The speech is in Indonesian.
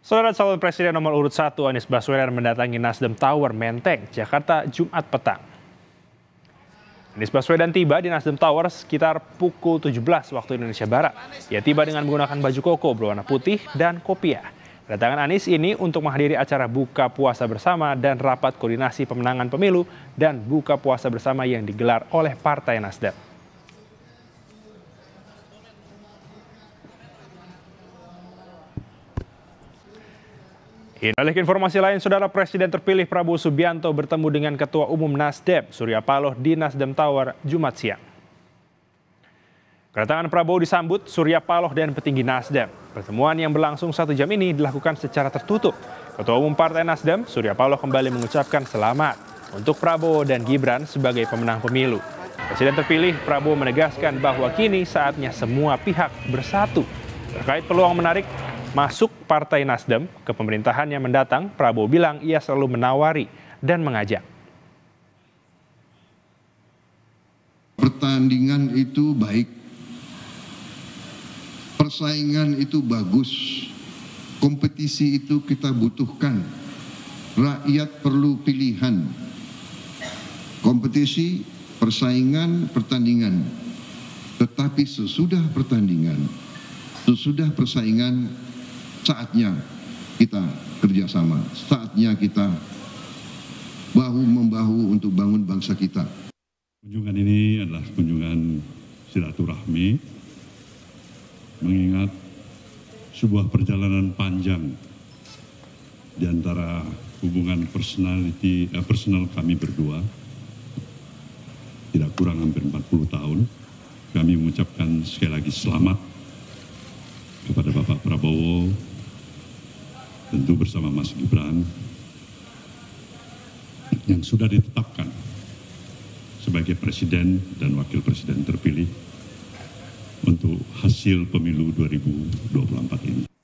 Saudara calon presiden nomor urut 1 Anies Baswedan mendatangi Nasdem Tower, Menteng, Jakarta, Jumat petang. Anies Baswedan tiba di Nasdem Tower sekitar pukul 17 waktu Indonesia Barat. Ia tiba dengan menggunakan baju koko berwarna putih dan kopiah. Kedatangan Anies ini untuk menghadiri acara buka puasa bersama dan rapat koordinasi pemenangan pemilu dan buka puasa bersama yang digelar oleh Partai Nasdem. Beralih ke informasi lain, Saudara Presiden terpilih Prabowo Subianto bertemu dengan Ketua Umum Nasdem, Surya Paloh, di Nasdem Tower, Jumat siang. Kedatangan Prabowo disambut Surya Paloh dan petinggi Nasdem. Pertemuan yang berlangsung 1 jam ini dilakukan secara tertutup. Ketua Umum Partai Nasdem, Surya Paloh, kembali mengucapkan selamat untuk Prabowo dan Gibran sebagai pemenang pemilu. Presiden terpilih Prabowo menegaskan bahwa kini saatnya semua pihak bersatu terkait peluang menarik masuk Partai Nasdem ke pemerintahannya mendatang. Prabowo bilang ia selalu menawari dan mengajak. Pertandingan itu baik, persaingan itu bagus, kompetisi itu kita butuhkan. Rakyat perlu pilihan, kompetisi, persaingan, pertandingan. Tetapi sesudah pertandingan, sesudah persaingan, saatnya kita kerjasama, saatnya kita bahu-membahu untuk bangun bangsa kita. Kunjungan ini adalah kunjungan silaturahmi, mengingat sebuah perjalanan panjang di antara hubungan personal kami berdua, tidak kurang hampir 40 tahun. Kami mengucapkan sekali lagi selamat kepada Bapak Prabowo, tentu bersama Mas Gibran, yang sudah ditetapkan sebagai Presiden dan Wakil Presiden terpilih untuk hasil pemilu 2024 ini.